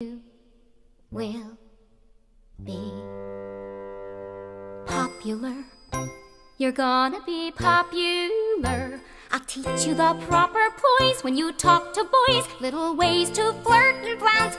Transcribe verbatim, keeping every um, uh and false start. You will be popular. You're gonna be popular. I'll teach you the proper poise when you talk to boys, little ways to flirt and glance.